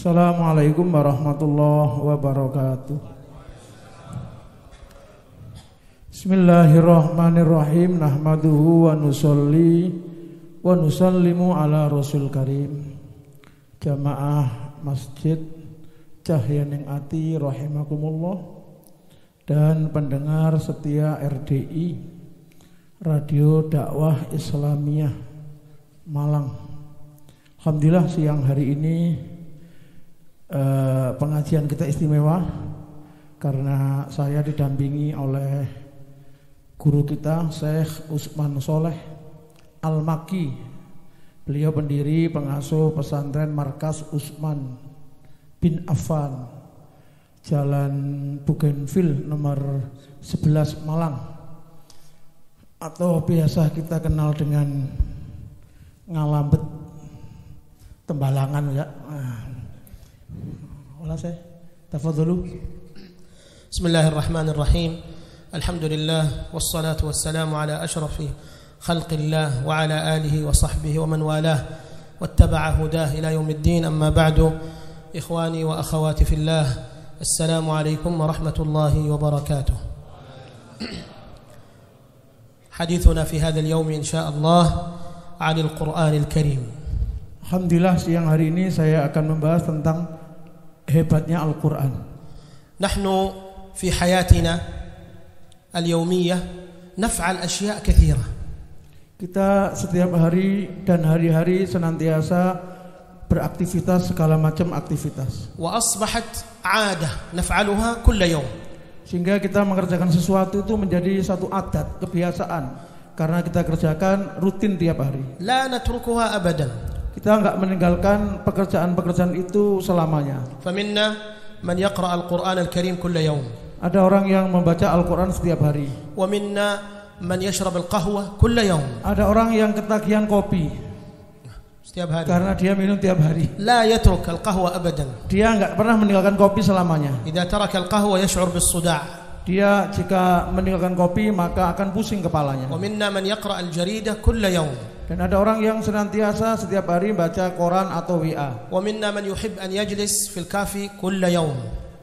Assalamualaikum warahmatullahi wabarakatuh. Bismillahirrahmanirrahim. Nahmaduhu wa nusalli wa nusallimu ala Rasul Karim. Jamaah Masjid Cahyaning Ati rahimakumullah dan pendengar setia RDI Radio Da'wah Islamiyah Malang. Alhamdulillah siang hari ini pengajian kita istimewa karena saya didampingi oleh guru kita Syeikh Utsman Sholeh Al Makki. Beliau pendiri pengasuh Pesantren Markas Utsman Bin Affan, Jalan Bugenvil nomor 11 Malang, atau biasa kita kenal dengan Ngalambet Tembalangan, ya. Tafadhalu. Bismillahirrahmanirrahim. Alhamdulillah wassalatu wassalamu ala asyrafil khalqillah wa ala alihi wa sahbihi wa man walah wattaba'a hudah ila yaumiddin. Amma ba'du. Ikhwani wa akhawati fillah, assalamu alaikum warahmatullahi wabarakatuh. Hadithuna fi hadha al-yawm insyaallah 'ala al-Qur'an al-Karim. Alhamdulillah siang hari ini saya akan membahas tentang hebatnya Al-Qur'an. Nahnu fi hayatina al-yawmiyah naf'al asya' katsira. Kita setiap hari dan hari-hari senantiasa beraktivitas segala macam aktivitas. Wa asbahat 'adah naf'aluha kull yawm. Sehingga kita mengerjakan sesuatu itu menjadi satu adat, kebiasaan, karena kita kerjakan rutin tiap hari. La natrukuha abadan. Kita enggak meninggalkan pekerjaan-pekerjaan itu selamanya. Faminna man yaqra' al-Qur'an al-Karim kull yawm. Ada orang yang membaca Al-Qur'an setiap hari. Wa minna man yashrab al-qahwa kull yawm. Ada orang yang ketagihan kopi setiap hari, karena dia minum tiap hari. La yatruk al-qahwa abadan. Dia enggak pernah meninggalkan kopi selamanya. Idza taraka al-qahwa yash'ur bis-suda'. Dia jika meninggalkan kopi maka akan pusing kepalanya. Wa minna man yaqra' al-jaridah kull yawm. Dan ada orang yang senantiasa setiap hari baca koran atau WA. Wa minna man yuhib an yajlis fil kafi kull yawm.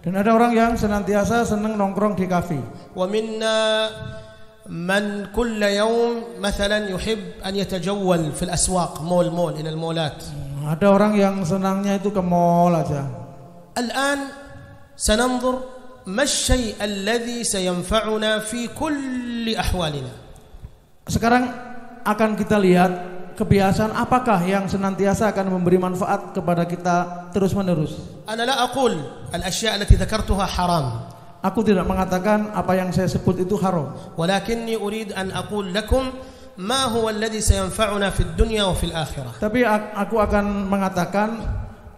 Dan ada orang yang senantiasa senang nongkrong di kafe. Wa minna man kull yawm misalnya yuhib an yatajawwal fil aswaq mall ila al mallat. Ada orang yang senangnya itu ke mall aja. Al-an sananzur ma asy-syai' alladhi sayanfa'una fi kulli ahwalina. Sekarang akan kita lihat kebiasaan apakah yang senantiasa akan memberi manfaat kepada kita terus menerus. Ana la aqul al-ashya' allati dzakartuha haram. Aku tidak mengatakan apa yang saya sebut itu haram. Walakinni urid an aqul lakum ma huwa alladhi sayanfa'una fid dunya wa fil akhirah. Tapi aku akan mengatakan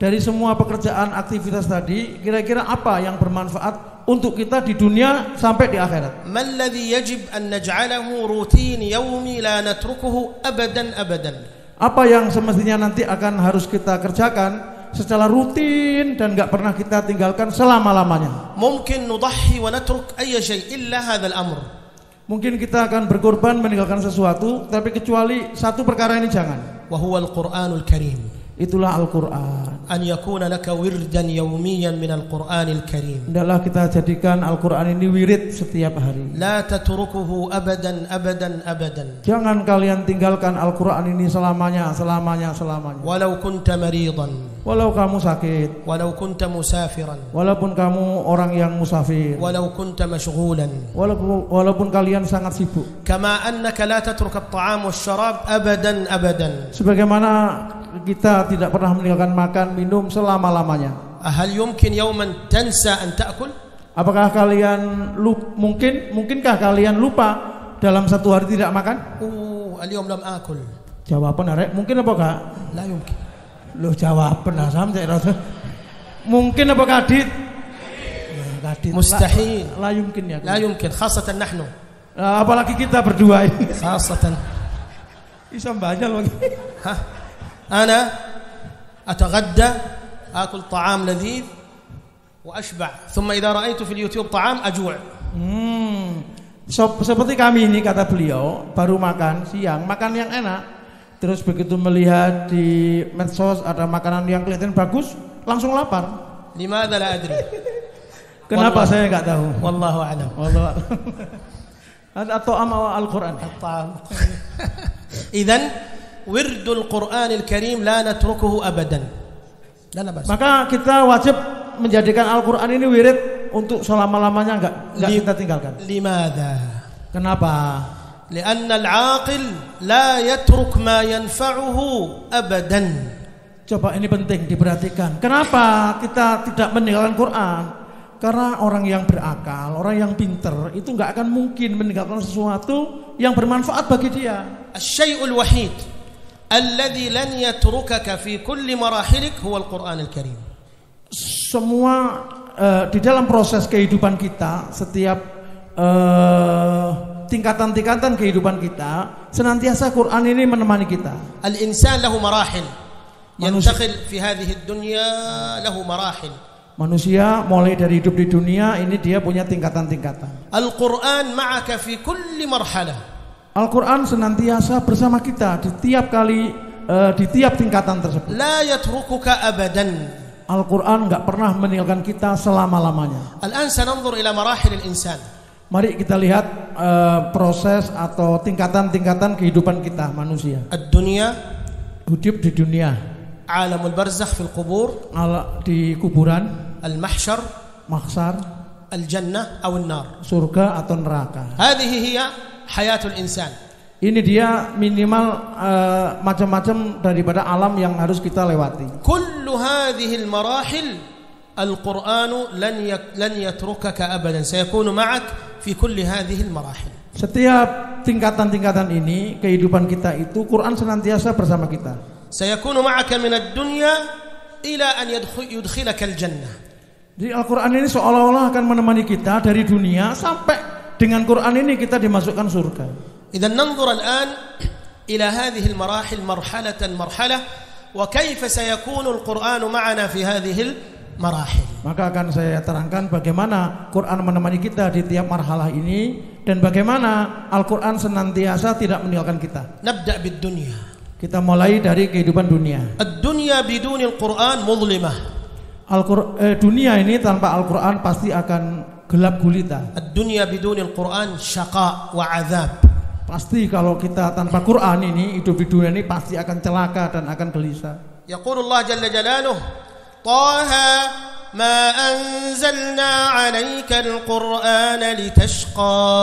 dari semua pekerjaan aktivitas tadi kira-kira apa yang bermanfaat untuk kita di dunia sampai di akhirat. Malladhi yajib an naj'alahu rutin yawmi la natrukuhu abadan abadan. Apa yang semestinya nanti akan harus kita kerjakan secara rutin dan enggak pernah kita tinggalkan selama-lamanya. Mungkin nudhi wa natruk ayy shay' illa hadzal amr. Mungkin kita akan berkorban meninggalkan sesuatu tapi kecuali satu perkara ini jangan. Wa huwal Qur'anul Karim. Itulah Al-Qur'an. An yakuna laka wirdan yawmiyan min al-Qur'anil Karim. Hendaklah kita jadikan Al-Qur'an ini wirid setiap hari. La tatrukuhu abadan abadan abadan. Jangan kalian tinggalkan Al-Qur'an ini selamanya, selamanya, selamanya. Walau kunta maridan. Walau kamu sakit. Walau kunta musafiran. Walaupun kamu orang yang musafir. Walau kunta mashghulan. Walaupun kalian sangat sibuk. Kama annaka la tatrukat ta'am wasyarab abadan abadan. Sebagaimana kita tidak pernah meninggalkan makan minum selama-lamanya. Hal yumkin yawman tansa an ta'kul? Apakah kalian mungkinkah kalian lupa dalam satu hari tidak makan? Al-yawm lam akul. Jawaban arek mungkin apa enggak? La yumkin. Loh jawaban asam cek rasa. Mungkin apa kadit? Kadit. Mustahil. La yumkin ya. La yumkin khasatan nahnu. Apalagi kita berdua ini. Khasatan. Isa banyak lagi. Hah? أنا أتغدى آكل طعام لذيذ وأشبع ثم إذا رأيت في اليوتيوب طعام أجوع. Seperti kami ini, kata beliau, baru makan siang, makan yang enak, terus begitu melihat di medsos ada makanan yang kelihatan bagus, langsung lapar. Limadza la adri. Kenapa saya enggak tahu? Wallahu a'lam. Wallahu. Atau ama Al-Qur'an. Idzan wirdul Qur'anil Karim la natrukuhu abadan. Maka kita wajib menjadikan Al-Qur'an ini wirid untuk selama-lamanya, enggak kita tinggalkan. Limadza? Kenapa? Karena al-aqil la yatruk ma yanfa'uhu abadan. Coba ini penting diperhatikan. Kenapa kita tidak meninggalkan Quran? Karena orang yang berakal, orang yang pinter itu enggak akan mungkin meninggalkan sesuatu yang bermanfaat bagi dia. Asy-syai'ul wahid alladhi lan yatrukaka fi kulli marahilik huwa al-Qur'an al-Karim. Semua di dalam proses kehidupan kita, setiap tingkatan-tingkatan kehidupan kita, senantiasa Quran ini menemani kita. Al-insan lahu marahil. Yantakhil fi hadhihi ad-dunya lahu marahil. Manusia mulai dari hidup di dunia ini dia punya tingkatan-tingkatan. Al-Qur'an ma'aka fi kulli marhalah. Al-Qur'an senantiasa bersama kita di tiap kali di tiap tingkatan tersebut. La yatrukuka abadan. Al-Qur'an enggak pernah meninggalkan kita selama-lamanya. Al-an sananzur ila marahil al-insan. Mari kita lihat proses atau tingkatan-tingkatan kehidupan kita manusia. Ad-dunya, hidup di dunia. Alamul barzakh fil qubur, di kuburan. Al-mahsyar, mahsyar. Al-jannah aw an-nar, surga atau neraka. Hadhihi hiya hayatul insan. Ini dia minimal macam-macam daripada alam yang harus kita lewati. Kullu hadhil marahil al-Qur'anu lan yatrukaka abadan, sayakunu ma'ak fi kulli hadhihi al-marahil. Setiap tingkatan-tingkatan ini kehidupan kita itu Quran senantiasa bersama kita. Sayakunu ma'aka min ad-dunya ila an yudkhilaka al-jannah. Jadi Al-Qur'an ini seolah-olah akan menemani kita dari dunia sampai dengan Quran ini kita dimasukkan surga. Idzan nanzur al-an ila hadhihi al-marahil marhalatan marhalah wa kaifa sayakunu al-Qur'anu ma'ana fi hadhihi marahil. Maka akan saya terangkan bagaimana Quran menemani kita di tiap marhalah ini dan bagaimana Al-Quran senantiasa tidak meninggalkan kita. Nabda bid dunya. Kita mulai dari kehidupan dunia. Ad-dunya bidunil Quran mudlimah. Dunia ini tanpa Al-Quran pasti akan gelap gulita. Ad-dunya bidunil Quran syaqa wa azab. Pasti kalau kita tanpa Quran ini, hidup di dunia ini pasti akan celaka dan akan gelisah. Yaqulullah jalla jalaluh طه ما أنزلنا عليك القرآن لتشقى.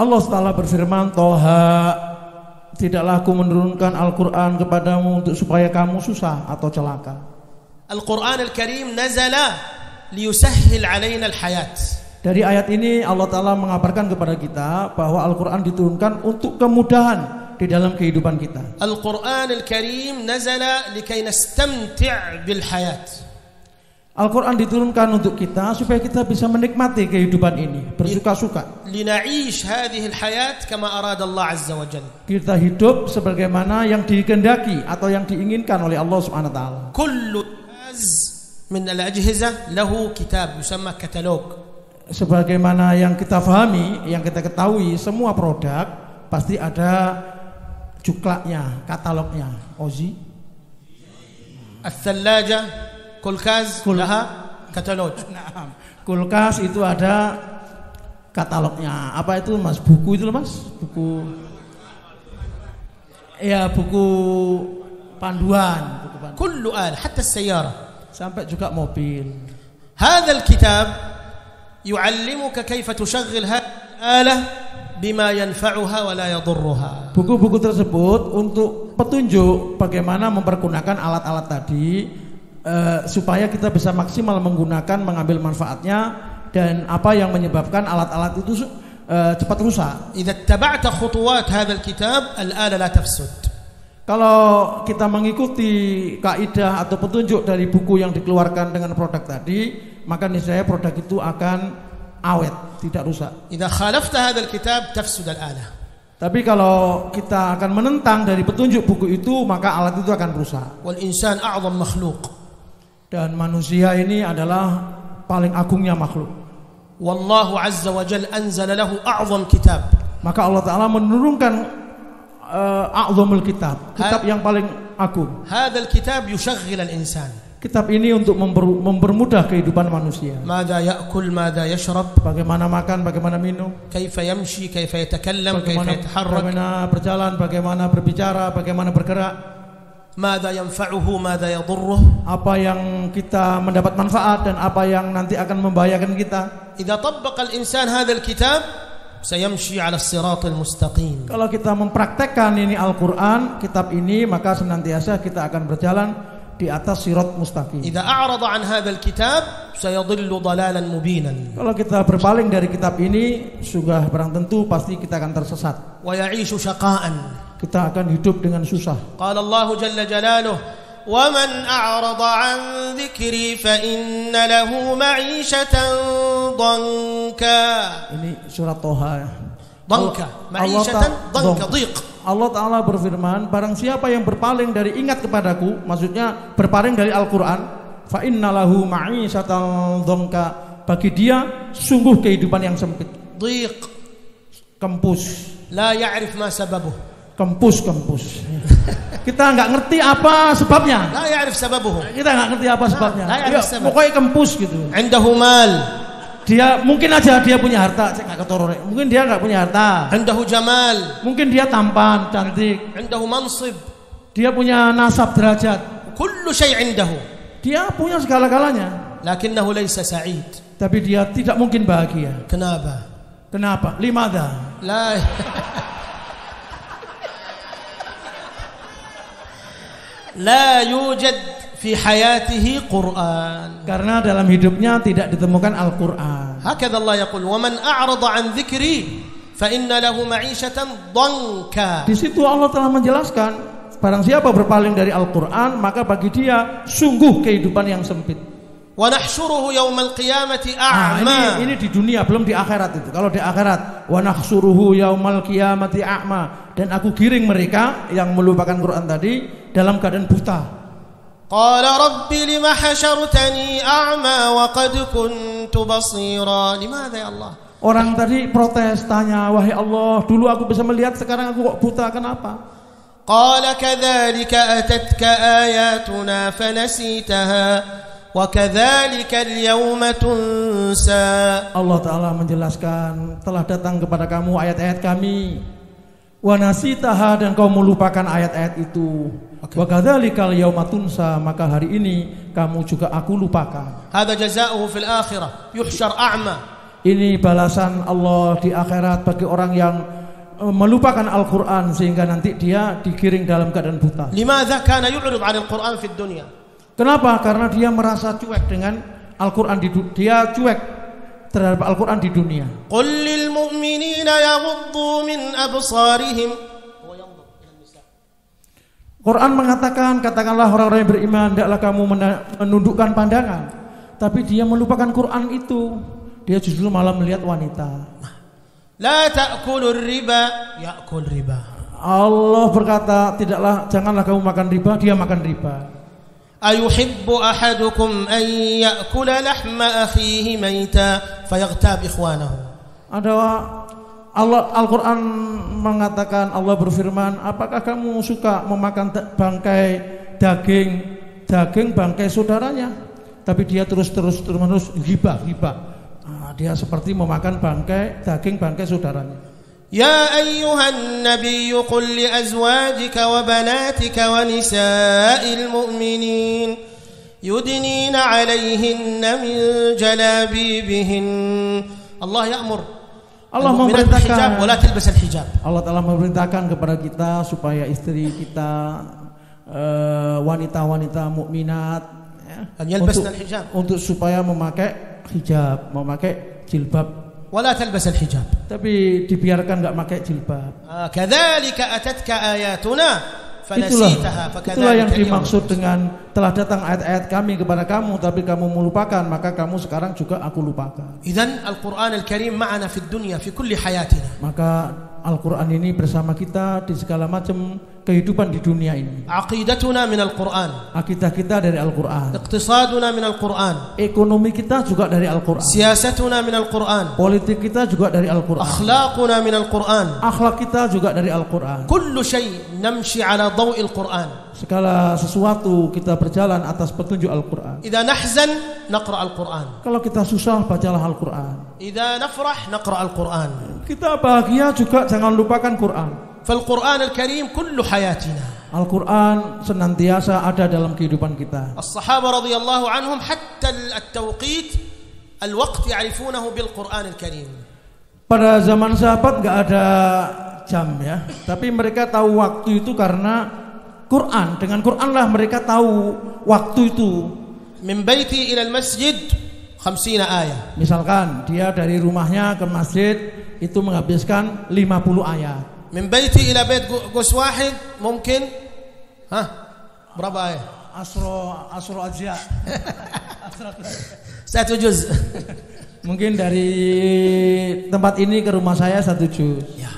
Allah Taala berfirman, Toha, tidaklah aku menurunkan Al-Quran kepadamu untuk supaya kamu susah atau celaka. Al-Quran Al-Karim nazala liyusahhil alaina al-hayat. Dari ayat ini Allah Taala mengabarkan kepada kita bahwa Al-Quran diturunkan untuk kemudahan di dalam kehidupan kita. Al-Qur'an Al-Karim nazala likay nastamti' bil hayat. Al-Qur'an diturunkan untuk kita supaya kita bisa menikmati kehidupan ini, bersuka-suka. Linaish hadhihi al-hayat kama arada Allah azza wa jalla. Kita hidup sebagaimana yang dikehendaki atau yang diinginkan oleh Allah Subhanahu wa taala. Kullu az min al-ajhizah lahu kitab yusamma katalog. Sebagaimana yang kita fahami, yang kita ketahui, semua produk pasti ada juklaknya, katalognya. Ozi, al-thalajah, kulkas, laha katalog. Kulkas itu ada katalognya. Apa itu mas? Buku itu loh mas? Buku. Ya buku panduan. Kullu al, hatta as-sayyarah. Sampai juga mobil. Hadzal kitab yu'allimuka kaifa tushaghil al-alah bima yanfa'uha wa la yadurruha. Buku-buku tersebut untuk petunjuk bagaimana mempergunakan alat-alat tadi supaya kita bisa maksimal menggunakan, mengambil manfaatnya dan apa yang menyebabkan alat-alat itu cepat rusak. Idza taba'ta khutuwat hadzal kitab al-ala la tafsud. Kalau kita mengikuti kaidah atau petunjuk dari buku yang dikeluarkan dengan produk tadi, maka niscaya produk itu akan awet, tidak rusak. Idza khalafta hadzal kitab tafsud al-alah. Tapi kalau kita akan menentang dari petunjuk buku itu, maka alat itu akan rusak. Wal insan a'zam makhluq. Dan manusia ini adalah paling agungnya makhluk. Wallahu azza wa jalla anzala lahu a'zam kitab. Maka Allah Taala menurunkan a'zamul kitab, kitab yang paling agung. Hadzal kitab yushghil al-insan. Kitab ini untuk mempermudah kehidupan manusia. Bagaimana makan, bagaimana minum, bagaimana berjalan, bagaimana berbicara, bagaimana bergerak, apa yang kita mendapat manfaat dan apa yang nanti akan membahayakan kita. Kalau kita mempraktekkan ini Al-Quran, kitab ini, maka senantiasa kita akan berjalan di atas sirat mustaqim. Kalau kita berpaling dari kitab ini, sudah barang tentu pasti kita akan tersesat. Kita akan hidup dengan susah. Ini surat Toha. Allah Ta'ala berfirman, barang siapa yang berpaling dari ingat kepadaku, maksudnya berpaling dari Al-Quran, fa inna lahu ma'isyatan dzanka, bagi dia sungguh kehidupan yang sempit, dhiq, kempus, la ya'rif ma sababuh, kempus. Kita nggak ngerti apa sebabnya, la ya'rif sababuh, kita nggak ngerti apa sebabnya, pokoknya kempus gitu. Indahu mal, dia mungkin aja dia punya harta, saya nggak ketorone. Mungkin dia nggak punya harta. Indahu jamal, mungkin dia tampan, cantik. Indahu mansib, dia punya nasab, derajat. Kullu syai' indahu, dia punya segala-galanya. Lakinnahu laysa sa'id, tapi dia tidak mungkin bahagia. Kenapa? Limadha? La la yujad fi hayatihi Qur'an, karena dalam hidupnya tidak ditemukan Al-Qur'an. Hakadza Allah yaqul, wa man a'rada 'an dzikri fa inna lahu ma'ishatan dhanka. Di situ Allah telah menjelaskan, barang siapa berpaling dari Al-Qur'an, maka bagi dia sungguh kehidupan yang sempit. Wa nahsyuruhu yaumal qiyamati a'ma. Ini di dunia, belum di akhirat itu. Kalau di akhirat, wa nahsyuruhu yaumal qiyamati a'ma, dan aku giring mereka yang melupakan Qur'an tadi dalam keadaan buta. Qala rabbi lima hasyartani a'ma wa qad kuntu basira. Limadha ya Allah? Orang tadi protes, tanya, wahai Allah, dulu aku bisa melihat, sekarang aku kok buta, kenapa? Qala kadzalika atatka ayatuna fanasitaha wa kadzalika al-yawma tunsa. Allah Ta'ala menjelaskan, telah datang kepada kamu ayat-ayat kami, wa nasitaha, dan kau melupakan ayat-ayat itu. Wa kadzalikal yauma tunsa, maka hari ini kamu juga aku lupakan. Hadza jazaa'uhu fil akhirah yuhsyar a'ma. Ini balasan Allah di akhirat bagi orang yang melupakan Al-Qur'an sehingga nanti dia digiring dalam keadaan buta. Limadza kana yu'rid 'anil Qur'an fid dunya? Kenapa? Karena dia merasa cuek dengan Al-Qur'an di dunia. Dia cuek terhadap Al-Qur'an di dunia. Qul lil mu'minina yaghuddu min absarihim. Quran mengatakan, katakanlah orang-orang yang beriman, hendaklah kamu menundukkan pandangan. Tapi dia melupakan Quran itu. Dia justru malah melihat wanita. La ta'kulur riba, ya'kul riba. Allah berkata, janganlah kamu makan riba, dia makan riba. Ayuhibbu ahadukum an ya'kula lahma akhihi maita fayaghtab ikhwanahu. Ada Al-Qur'an mengatakan, Allah berfirman, apakah kamu suka memakan daging bangkai saudaranya? Tapi dia terus ghibah. Dia seperti memakan daging bangkai saudaranya. Ya ayyuhan nabiyyu qul li azwajika wa banatika wa nisa'il mu'minin yudnina 'alayhinna min jalabibihin. Allah ya'mur, Allah memerintahkan, Allah telah memerintahkan kepada kita supaya istri kita wanita-wanita mukminat ya, untuk supaya memakai hijab, memakai jilbab. Wala talbas al-hijab, tapi dibiarkan enggak pakai jilbab. Kadzalika atatka ayatuna fanasitaha, itulah yang dimaksud dengan telah datang ayat-ayat kami kepada kamu tapi kamu melupakan, maka kamu sekarang juga aku lupakan. Idzan Al-Qur'an Al-Karim ma'ana fid dunya fi kulli hayatina. Maka Al-Qur'an ini bersama kita di segala macam kehidupan di dunia ini. Aqidatuna min Al-Qur'an, aqidah kita dari Al-Qur'an. Iqtisaduna min Al-Qur'an, ekonomi kita juga dari Al-Qur'an. Siyasatuna min Al-Qur'an, politik kita juga dari Al-Qur'an. Akhlaquna min Al-Qur'an, akhlak kita juga dari Al-Qur'an. Kullu syai' namshi 'ala dhaw'il Qur'an, segala sesuatu kita berjalan atas petunjuk Al-Qur'an. Idza nahzan naqra Al-Qur'an. Kalau kita susah bacalah Al-Qur'an. Idza nafrah naqra Al-Qur'an. Kita bahagia juga jangan lupakan Qur'an. Fal Qur'an al-Karim kullu hayatina. Al-Qur'an senantiasa ada dalam kehidupan kita. As-Sahabah radhiyallahu anhum hatta at-tawqit al-waqt ya'rifunahu bil Qur'an al-Karim. Pada zaman sahabat enggak ada jam ya, tapi mereka tahu waktu itu karena Quran, dengan Quranlah mereka tahu waktu itu. Min baiti ila masjid 50 ayat. Misalkan dia dari rumahnya ke masjid itu menghabiskan 50 ayat. Min baiti ila bait qus wahid mungkin berapa ayat? Asro aja. Satu juz. Mungkin dari tempat ini ke rumah saya satu juz. Ya.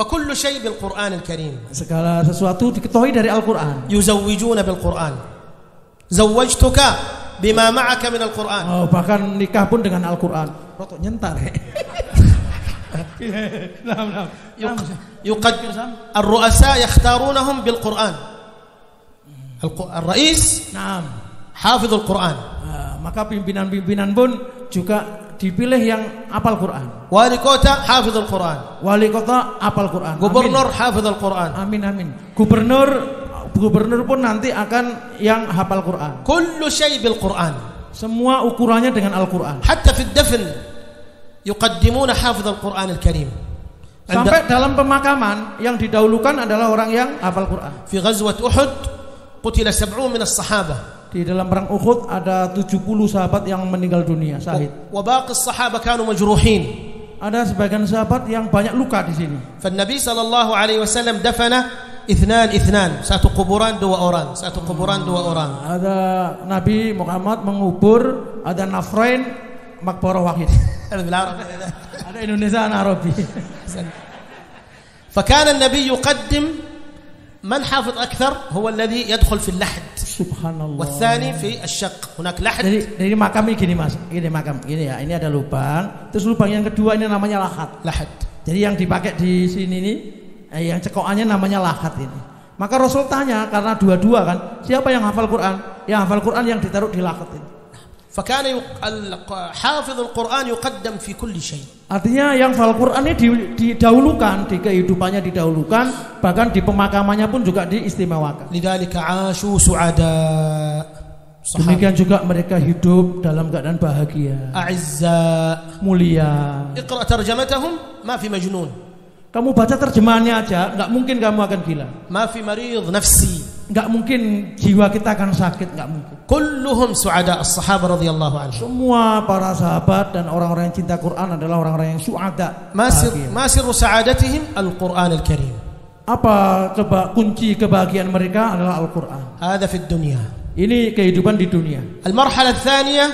فكل شيء بالقرآن الكريم. segala sesuatu diketahui dari Al-Qur'an. يزوجون بالقرآن. زوجتك بما معك من القرآن. Oh, bahkan nikah pun dengan Al-Qur'an. Rotok nyentar. يقدر الرؤساء يختارونهم بالقرآن. الرئيس نعم حافظ القرآن. maka pimpinan-pimpinan pun juga dipilih yang hafal Quran. Wali kota hafizul Quran. Wali kota hafal Quran. Gubernur hafizul Quran. Amin amin. Gubernur pun nanti akan yang hafal Quran. Kullu syai' bil Quran. Semua ukurannya dengan Al-Qur'an. Hatta fi ad-dafn yuqaddimuna hafizul Quran al-Karim. Sampai dalam pemakaman yang didahulukan adalah orang yang hafal Quran. Fi ghazwat Uhud qutila 70 min as-sahabah. Di dalam perang Uhud ada 70 sahabat yang meninggal dunia syahid. Wa baqis sahaba kanu majruhin. Ada sebagian sahabat yang banyak luka di sini. Fa Nabi sallallahu alaihi wasallam dafana ithnan. Satu kuburan dua orang, satu kuburan dua orang. Ada Nabi Muhammad mengubur ada nafrain maqbarah wahid. Ada Indonesia Arabi. Fa kana an-nabi yuqaddim من حافظ أكثر هو الذي يدخل في اللحد. سبحان الله. والثاني في الشق. هناك لحد. Dari makam ini gini mas, ini makam ini ya, ini ada lubang. Terus lubang yang kedua ini namanya lahat. Lahat. Jadi yang dipakai di sini ini, yang cekokannya namanya lahat ini. Maka Rasul tanya karena dua-dua kan, siapa yang hafal Quran? Yang hafal Quran yang ditaruh di lahat ini. فكان حافظ القرآن يقدم في كل شيء. Artinya yang hafal Quran ini didahulukan di kehidupannya, didahulukan bahkan di pemakamannya pun juga diistimewakan. لذلك عاشوا سعداء. Demikian juga mereka hidup dalam keadaan bahagia. أعزاء. Mulia. اقرأ ترجمتهم ما في مجنون. Kamu baca terjemahannya aja, nggak mungkin kamu akan gila. ما في مريض نفسي. Enggak mungkin jiwa kita akan sakit, enggak mungkin. Kulluhum su'ada as-sahabah radhiyallahu anhu. Semua para sahabat dan orang-orang yang cinta Quran adalah orang-orang yang su'ada. Masirru sa'adatihim al-Qur'an al-Karim. Apa kunci kebahagiaan mereka adalah Al-Qur'an. Hadza fid dunya. Ini kehidupan di dunia. Al-marhalah tsaniyah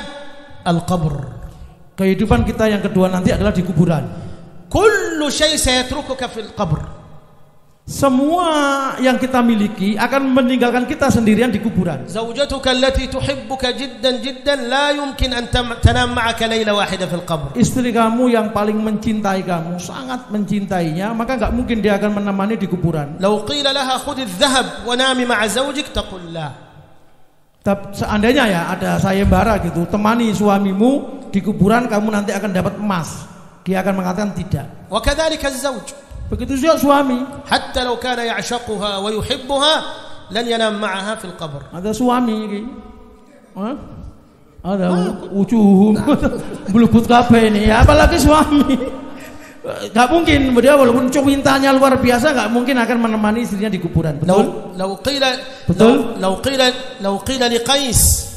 al-qabr. Kehidupan kita yang kedua nanti adalah di kuburan. Kullu syai' sayatrukuka fil qabr. Semua yang kita miliki akan meninggalkan kita sendirian di kuburan. Zawjatuka allati tuhibbuka jiddan jiddan la yumkin an tanam ma'aka layla wahida fil qabr. Istri kamu yang paling mencintai kamu, sangat mencintainya, maka enggak mungkin dia akan menemani di kuburan. Law qila laha khudh adh-dhahab wa nami ma'a zawjik taqul la. Seandainya ya ada sayembara gitu, temani suamimu di kuburan, kamu nanti akan dapat emas. Dia akan mengatakan tidak. Wa kadzalika az-zawj. Begitu juga suami. Hatta law kana ya'shaquha wa yuhibbuha lan yanam ma'aha fil qabr. Ada suami. Ada wujuhum belubut kabeh ini, apalagi suami. Enggak mungkin dia walaupun cintanya luar biasa enggak mungkin akan menemani istrinya di kuburan. Betul? Law qila li Qais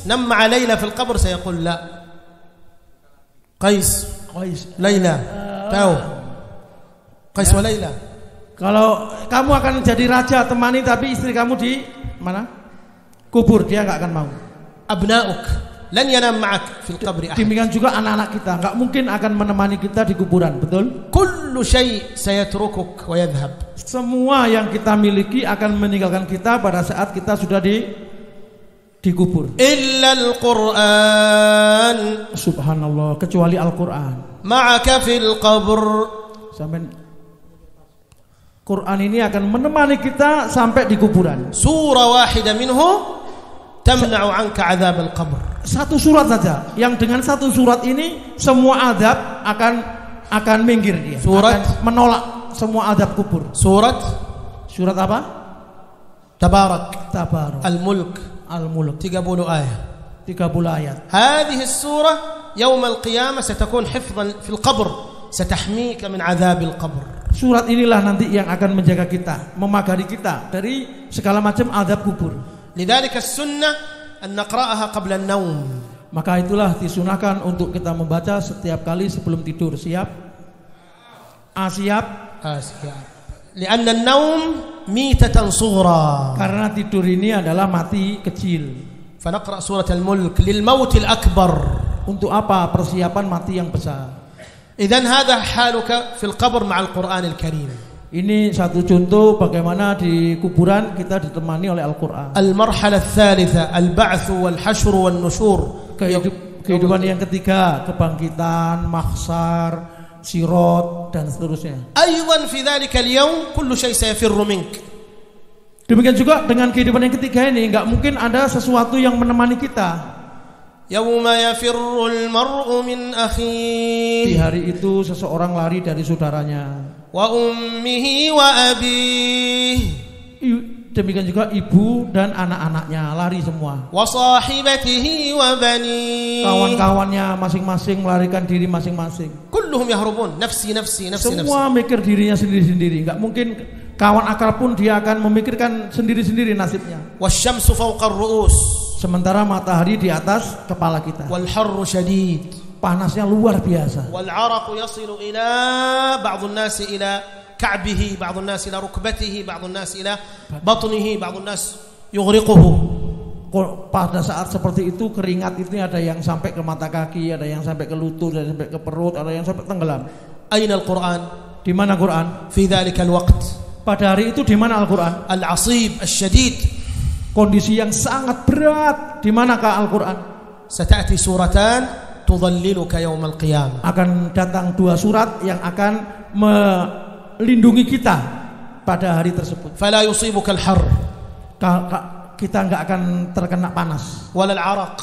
nam 'alaina fil qabr sayaqul la. Qais Laila. Tahu? Qais wa Laila. Kalau kamu akan jadi raja temani tapi istri kamu di mana? Kubur, dia enggak akan mau. Abnauk lan yanam ma'ak fil qabri ahad. Demikian juga anak-anak kita enggak mungkin akan menemani kita di kuburan, betul? Kullu syai' sayatrukuk wa yadhhab. Semua yang kita miliki akan meninggalkan kita pada saat kita sudah di kubur. Illal Qur'an. Subhanallah, kecuali Al-Qur'an. Ma'aka fil qabr. Sampai Quran ini akan menemani kita sampai di kuburan. Surah wahida minhu tamna'u 'anka 'adzab al-qabr. Satu surat saja, yang dengan satu surat ini semua azab akan minggir dia. Surat akan menolak semua azab kubur. Surat apa? Tabarak. Al-Mulk. 30 ayat. 30 ayat. Hadhihi as-surah yaum al-qiyamah satakun hifdhan fil qabr, satahmika min 'adzab al-qabr. Surat inilah nanti yang akan menjaga kita, memagari kita dari segala macam azab kubur. Lidzalika as-sunnah an naqra'aha qabla an-naum. Maka itulah disunahkan untuk kita membaca setiap kali sebelum tidur. Siap? Siap. Li'anna an-naum mitatan sughra. Karena tidur ini adalah mati kecil. Fa naqra' surat al-mulk lil maut al-akbar. Untuk apa? Persiapan mati yang besar. Idzan hadha haluka fil qabr ma'al Qur'an al-Karim. Ini satu contoh bagaimana di kuburan kita ditemani oleh Al-Qur'an. Al-marhalah ats-tsalitsah al-ba'ts wal hashr wan nushur. Kehidupan yang ketiga, kebangkitan, mahsyar, sirat dan seterusnya. Aidan fi dzalika al-yawm kullu syai' sayafirru mink. Demikian juga dengan kehidupan yang ketiga ini enggak mungkin ada sesuatu yang menemani kita. Yauma yafirrul mar'u min akhihi. Di hari itu seseorang lari dari saudaranya. Wa ummihi wa abihi. Demikian juga ibu dan anak-anaknya lari semua. Wa sahibatihi wa bani. Kawan-kawannya masing-masing melarikan diri masing-masing. Kulluhum yahrubun nafsi. Semua mikir dirinya sendiri-sendiri. Enggak mungkin kawan akal pun dia akan memikirkan sendiri-sendiri nasibnya. Wasyamsu fawqar ru'us. Sementara matahari di atas kepala kita. Wal harru syadid. Panasnya luar biasa. Wal araqu yasilu ila ba'dun nas ila ka'bihi, ba'dun nas ila rukbatihi, ba'dun nas ila batnihi, ba'dun nas yughriquhu. Pada saat seperti itu keringat itu ada yang sampai ke mata kaki, ada yang sampai ke lutut, ada yang sampai ke perut, ada yang sampai tenggelam. Aina al-Qur'an? Di mana Quran? Fi dzalikal waqt. Pada hari itu di mana Al-Qur'an? Al-'asib asy-syadid. Kondisi yang sangat berat. Di manakah Al-Qur'an? Sata'ti suratan tudhalliluka yaumal qiyamah. Akan datang dua surat yang akan melindungi kita pada hari tersebut. Fala yusibukal har. Kita enggak akan terkena panas. Walal araq.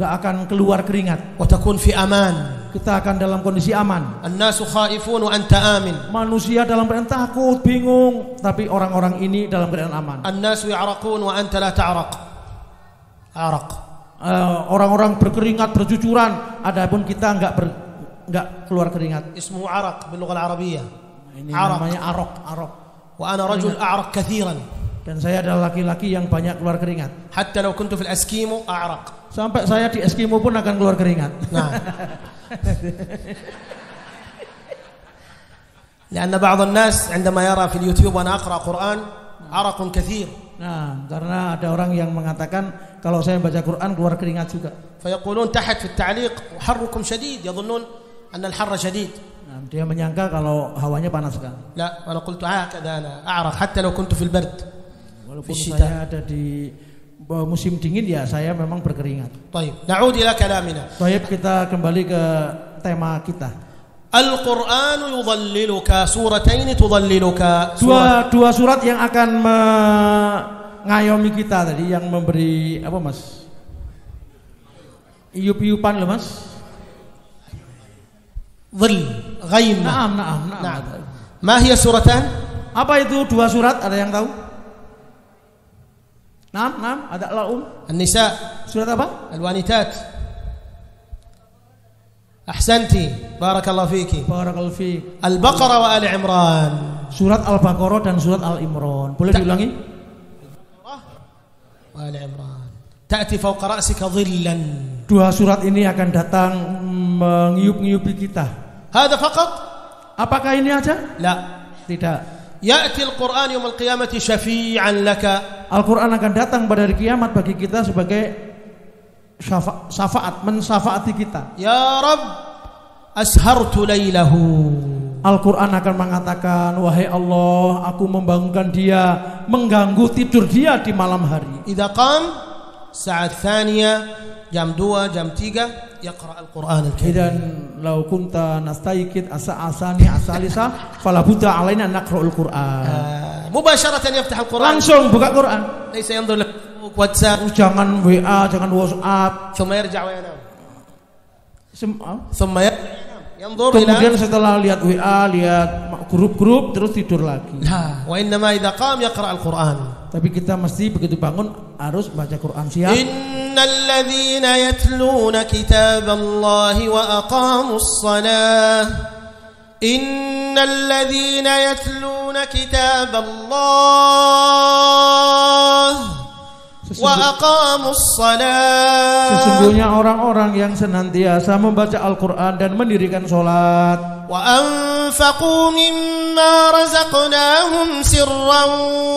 Enggak akan keluar keringat. Wa takun fi aman. Kita akan dalam kondisi aman. An-nasu khaifun wa anta amin. Manusia dalam keadaan takut, bingung, tapi orang-orang ini dalam keadaan aman. An-nasu ya'raqun wa anta la ta'raq. Araq. Orang-orang berkeringat, bercucuran, adapun kita enggak keluar keringat. Ismu araq bil lughah al-arabiyyah. Ini namanya araq. Wa ana rajul a'raq katsiran. Dan saya adalah laki-laki yang banyak keluar keringat. Hatta law kuntu fil eskimo a'raq. Sampai saya di eskimo pun akan keluar keringat. Nah. Karena beberapa orang عندما يرى في اليوتيوب وانا اقرا قران عرق كثير. Nah, karena ada orang yang mengatakan kalau saya baca Quran keluar keringat juga. فيقولون تحت في التعليق حركم شديد يظنون ان الحر شديد. Dia menyangka kalau hawanya panas sekali. La, ana qultu hakadha ana a'raq hatta law kuntu fil bard. Walaupun saya ada di musim dingin ya saya memang berkeringat. Baik, na'ud ila kalamina. Baik, kita kembali ke tema kita. Al-Qur'an yudhalliluka, suratain tudhalliluka. Dua surat yang akan mengayomi kita tadi yang memberi apa, Mas? Iyup-iyupan loh, Mas. Dhil, ghaim. Naam. Ma hiya suratan? Apa itu dua surat? Ada yang tahu? Naam, ada laum. An-Nisa. Surat apa? Al-Wanitat. Ahsanti, barakallahu fiki. Barakallahu fiki. Al-Baqarah wa Ali Imran. Surat Al-Baqarah dan surat Al-Imran. Boleh diulangi? Al-Baqarah wa Ali Imran. Ta'ti fawqa ra'sika dhillan. Dua surat ini akan datang mengiup-ngiupi kita. هذا فقط؟ Apakah ini aja? لا. Tidak. يأتي القرآن يوم القيامة شفيعا لك. Al-Quran akan datang pada hari kiamat bagi kita sebagai syafaat, mensyafaati kita. Ya Rabb, ashartu laylahu. Al-Quran akan mengatakan, wahai Allah, aku membangunkan dia, mengganggu tidur dia di malam hari. Idza qam sa'at tsaniyah, jam 2, jam 3. yaqra al-Qur'an al-Karim. Dan law kunta nastaikid asa'asani asalisa fala budda alaina naqra'ul Qur'an. Mubasharatan yaftah al-Qur'an. Langsung buka Qur'an. Laisa yanzur WhatsApp, jangan WA, jangan WhatsApp. Thumma yarja' wa yanam. Thumma yanzur ila. Kemudian setelah lihat WA, lihat grup-grup terus tidur lagi. Wa inna ma idza qam yaqra al-Qur'an. Tapi kita mesti begitu bangun harus baca Quran siap. Innalladzina yatluna kitaballahi wa aqamussalah. Innalladzina yatluna kitaballahi wa aqamussalah. Sesungguhnya orang-orang yang senantiasa membaca Al-Qur'an dan mendirikan salat. Wa anfaqu mimma razaqnahum sirran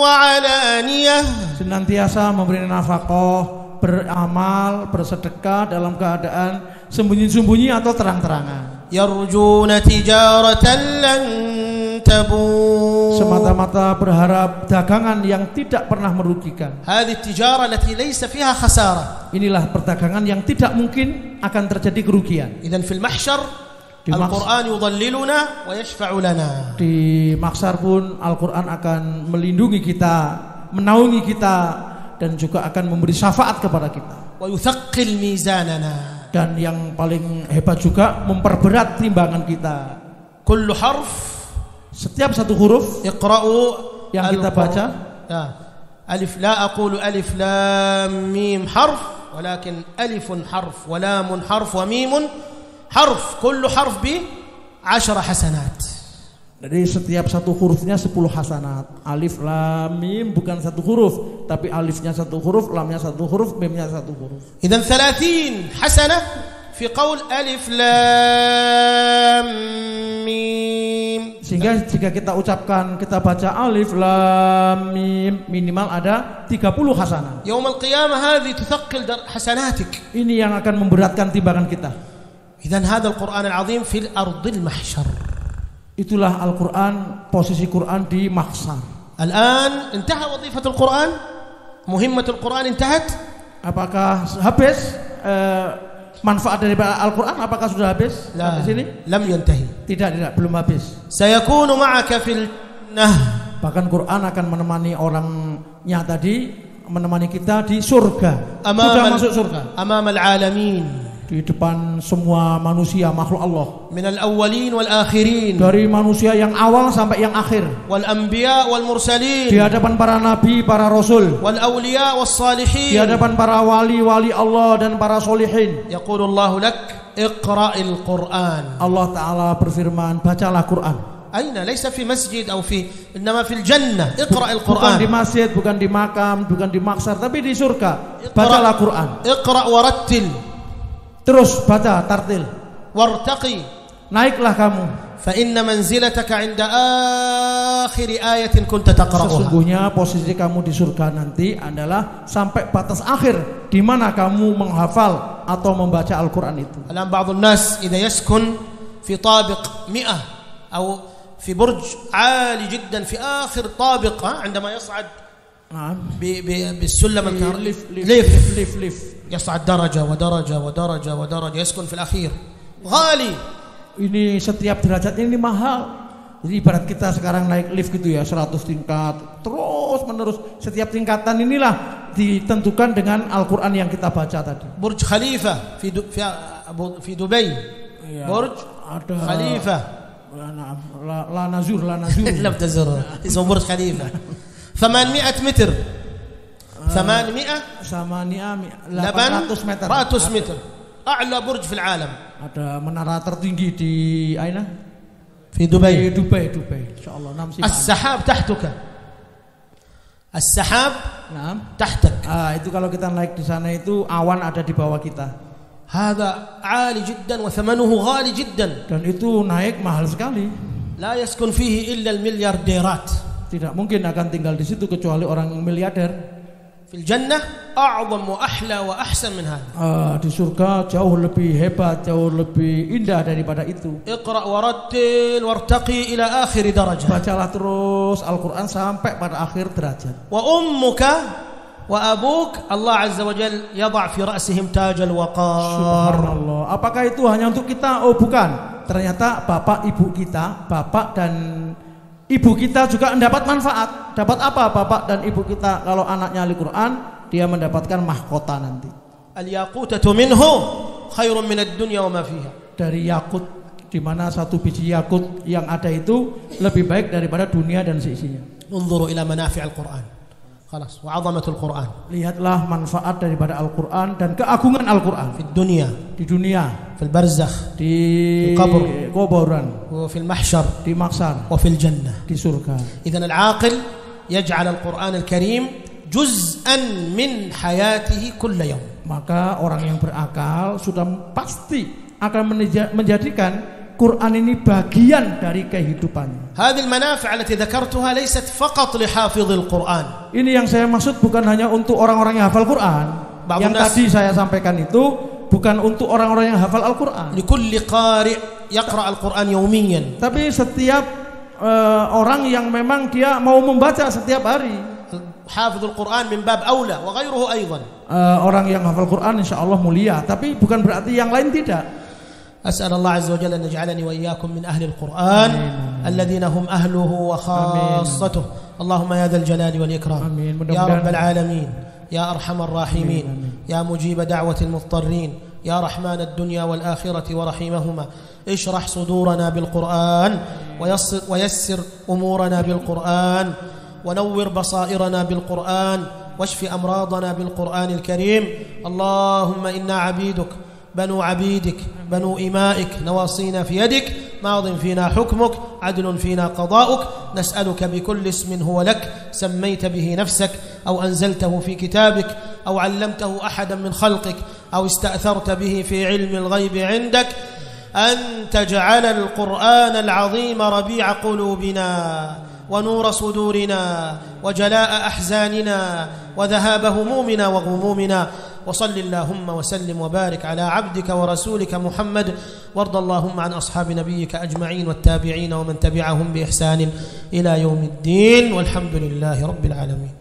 wa alaniyah. Senantiasa memberi nafkah, beramal, bersedekah dalam keadaan sembunyi-sembunyi atau terang-terangan. Yarjuna tijaratan lan tabur. Semata-mata berharap dagangan yang tidak pernah merugikan. Hadhihi tijarah lati laysa fiha khasarah. Inilah perdagangan yang tidak mungkin akan terjadi kerugian. Idzan fil mahsyar Al-Qur'an yudhalliluna wa yashfa'u lana. Di mahsyar pun Al-Qur'an akan melindungi kita, menaungi kita dan juga akan memberi syafaat kepada kita. Wa yuthaqqil mizanana. Dan yang paling hebat juga memperberat timbangan kita. Kullu harf, setiap satu huruf yang kita baca. Alif la aqulu alif lam mim harf, walakin alifun harf wa lamun harf wa mimun harf, kullu harf bi 10 hasanat. Jadi setiap satu hurufnya 10 hasanat. Alif lam mim bukan satu huruf, tapi alifnya satu huruf, lamnya satu huruf, mimnya satu huruf. Idzan 30 hasanah fi qaul alif lam mim. Sehingga jika kita ucapkan, kita baca alif lam mim, minimal ada 30 hasanah. Yaumul qiyamah hadhi tuthaqqil hasanatik. Ini yang akan memberatkan timbangan kita. Idzan hadzal Qur'an al-'azim fil ardil mahsyar. Itulah Al-Qur'an, posisi Qur'an di mahsyar. Al-an intaha wadhifatul Qur'an? Muhimmatul Qur'an intahat? Apakah habis manfaat dari Al-Qur'an, apakah sudah habis? Sampai sini? Lam yantahi. Tidak, belum habis. Sayakunu ma'aka fil nah. Bahkan Qur'an akan menemani orangnya tadi, menemani kita di surga. Sudah masuk surga. Amamal alamin. Di depan semua manusia, makhluk Allah. Minal awwalin wal akhirin. Dari manusia yang awal sampai yang akhir. Wal anbiya wal mursalin. Di hadapan para nabi, para rasul. Wal awliya was salihin. Di hadapan para wali-wali Allah dan para solihin. Yaqulullahu lak iqra'il Qur'an. Allah Ta'ala berfirman, bacalah Qur'an. Aina laysa fi masjid atau fi innama fil jannah iqra'il Qur'an. Bukan di masjid, bukan di makam, bukan di maksar, tapi di surga. Bacalah Qur'an. Iqra' wa rattil. Terus baca tartil. Wartaqi, naiklah kamu. Fa inna manzilataka 'inda akhir ayatin kunta taqra'uha. Sesungguhnya posisi kamu di surga nanti adalah sampai batas akhir di mana kamu menghafal atau membaca Al-Qur'an itu. Alam ba'dun nas idza yaskun fi tabiq 100 atau fi burj 'ali jiddan fi akhir tabiq 'indama yas'ad بالسلم الكهربائي لف لف لف يصعد درجة ودرجة ودرجة ودرجة يسكن في الأخير غالي. Ini setiap derajatnya ini mahal. Jadi ibarat kita sekarang naik lift gitu ya, 100 tingkat terus menerus. Setiap tingkatan inilah ditentukan dengan Al-Qur'an yang kita baca tadi. Burj Khalifa fi Dubai. Burj Khalifa la nazur la nazur. Lam tazur. Ismu Burj Khalifa. 800 meter. 800 meter. A'la burj fil alam. Ada menara tertinggi di aina? Di Dubai. Dubai. Insyaallah 6 sih. As-sahab tahtuka. As-sahab, naam, tahtak. Ah, itu kalau kita naik di sana itu awan ada di bawah kita. Hada 'ali jiddan wa thamanuhu ghali jiddan. Dan itu naik mahal sekali. La yaskun fihi illa al-milyardirat. Tidak mungkin akan tinggal di situ kecuali orang miliarder. Fil jannah a'zam wa ahla wa ahsan min hadha. Di surga jauh lebih hebat, jauh lebih indah daripada itu. Iqra' wa rattil wartaqi ila akhir darajah. Bacalah terus Al-Qur'an sampai pada akhir derajat. Wa ummuka وأبوك Allah Azza wa Jalla yadha' fi ra'sihim taj al-waqar. Subhanallah. Apakah itu hanya untuk kita? Oh bukan. Ternyata bapak ibu kita, bapak dan ibu kita juga mendapat manfaat. Dapat apa bapak dan ibu kita kalau anaknya Al-Qur'an? Dia mendapatkan mahkota nanti. Al-yaqutatu minhu khairun min ad-dunya wa ma fiha. Dari yakut, di mana satu biji yakut yang ada itu lebih baik daripada dunia dan seisinya. Unzuru ila manafi' al-Qur'an. Khalas wa 'azamatul Qur'an. Lihatlah manfaat daripada Al-Qur'an dan keagungan Al-Qur'an di dunia, fil barzakh, di qabr, kuburan, wa fil mahsyar, di mahsyar, wa fil jannah, di surga. Idzan al-'aqil yaj'al Al-Qur'an al-Karim juz'an min hayatihi kull yawm. Maka orang yang berakal sudah pasti akan menjadikan Quran ini bagian dari kehidupannya. Hadil manafi' allati dzakartuha laysat faqat li hafizil Quran. Ini yang saya maksud bukan hanya untuk orang-orang yang hafal Quran. Yang tadi saya sampaikan itu bukan untuk orang-orang yang hafal Al-Qur'an. Likulli qari' yaqra' al-Qur'an yawmiyan. Tapi setiap orang yang memang dia mau membaca setiap hari. Hafizul Quran min bab aula wa ghairuhu aidan. Orang yang hafal Quran insyaallah mulia, tapi bukan berarti yang lain tidak. أسأل الله عز وجل أن يجعلني وإياكم من أهل القرآن الذين هم أهله وخاصته اللهم يا ذا الجلال والإكرام يا رب العالمين يا أرحم الراحمين يا مجيب دعوة المضطرين يا رحمن الدنيا والآخرة ورحيمهما اشرح صدورنا بالقرآن ويسر أمورنا بالقرآن ونور بصائرنا بالقرآن واشف أمراضنا بالقرآن الكريم اللهم إنا عبيدك بنو عبيدك بنو إمائك نواصينا في يدك ماض فينا حكمك عدل فينا قضاؤك نسألك بكل اسم هو لك سميت به نفسك أو أنزلته في كتابك أو علمته أحدا من خلقك أو استأثرت به في علم الغيب عندك أن تجعل القرآن العظيم ربيع قلوبنا ونور صدورنا وجلاء أحزاننا وذهاب همومنا وغمومنا وصل اللهم وسلم وبارك على عبدك ورسولك محمد وارض اللهم عن أصحاب نبيك أجمعين والتابعين ومن تبعهم بإحسان إلى يوم الدين والحمد لله رب العالمين.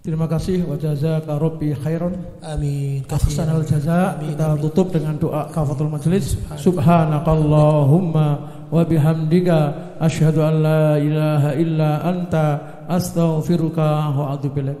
Terima kasih. Wa jazaka rabbi khairan. Amin. Ahsanal jazaa. Kita tutup dengan doa kafatul majlis. Subhanakallahumma wa bihamdika asyhadu an la ilaha illa anta astaghfiruka wa atubu ilaik.